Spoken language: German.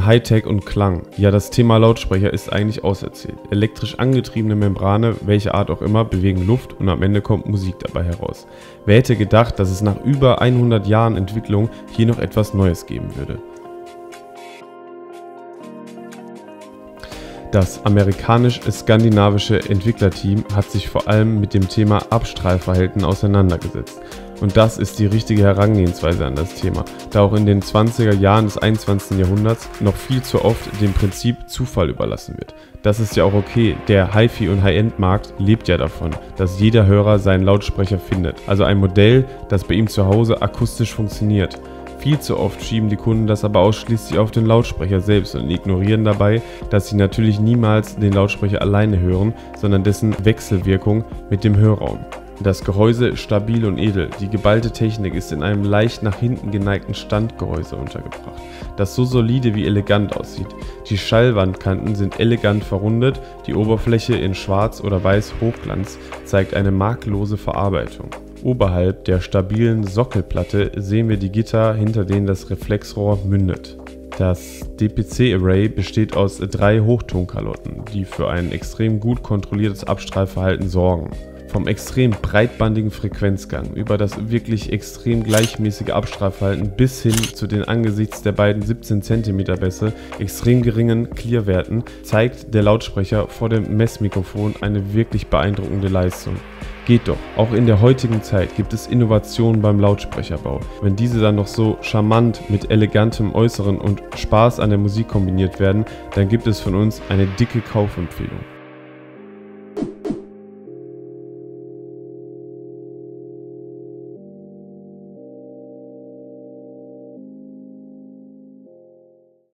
an Hightech und Klang. Ja, das Thema Lautsprecher ist eigentlich auserzählt. Elektrisch angetriebene Membrane, welche Art auch immer, bewegen Luft und am Ende kommt Musik dabei heraus. Wer hätte gedacht, dass es nach über 100 Jahren Entwicklung hier noch etwas Neues geben würde? Das amerikanisch-skandinavische Entwicklerteam hat sich vor allem mit dem Thema Abstrahlverhalten auseinandergesetzt. Und das ist die richtige Herangehensweise an das Thema, da auch in den 20er Jahren des 21. Jahrhunderts noch viel zu oft dem Prinzip Zufall überlassen wird. Das ist ja auch okay, der Hi-Fi- und High-End-Markt lebt ja davon, dass jeder Hörer seinen Lautsprecher findet, also ein Modell, das bei ihm zu Hause akustisch funktioniert. Viel zu oft schieben die Kunden das aber ausschließlich auf den Lautsprecher selbst und ignorieren dabei, dass sie natürlich niemals den Lautsprecher alleine hören, sondern dessen Wechselwirkung mit dem Hörraum. Das Gehäuse stabil und edel, die geballte Technik ist in einem leicht nach hinten geneigten Standgehäuse untergebracht, das so solide wie elegant aussieht. Die Schallwandkanten sind elegant verrundet, die Oberfläche in Schwarz oder Weiß Hochglanz zeigt eine makellose Verarbeitung. Oberhalb der stabilen Sockelplatte sehen wir die Gitter, hinter denen das Reflexrohr mündet. Das DPC-Array besteht aus 3 Hochtonkalotten, die für ein extrem gut kontrolliertes Abstrahlverhalten sorgen. Vom extrem breitbandigen Frequenzgang über das wirklich extrem gleichmäßige Abstrahlverhalten bis hin zu den angesichts der beiden 17 cm Bässe extrem geringen Clear-Werten zeigt der Lautsprecher vor dem Messmikrofon eine wirklich beeindruckende Leistung. Geht doch, auch in der heutigen Zeit gibt es Innovationen beim Lautsprecherbau. Wenn diese dann noch so charmant mit elegantem Äußeren und Spaß an der Musik kombiniert werden, dann gibt es von uns eine dicke Kaufempfehlung.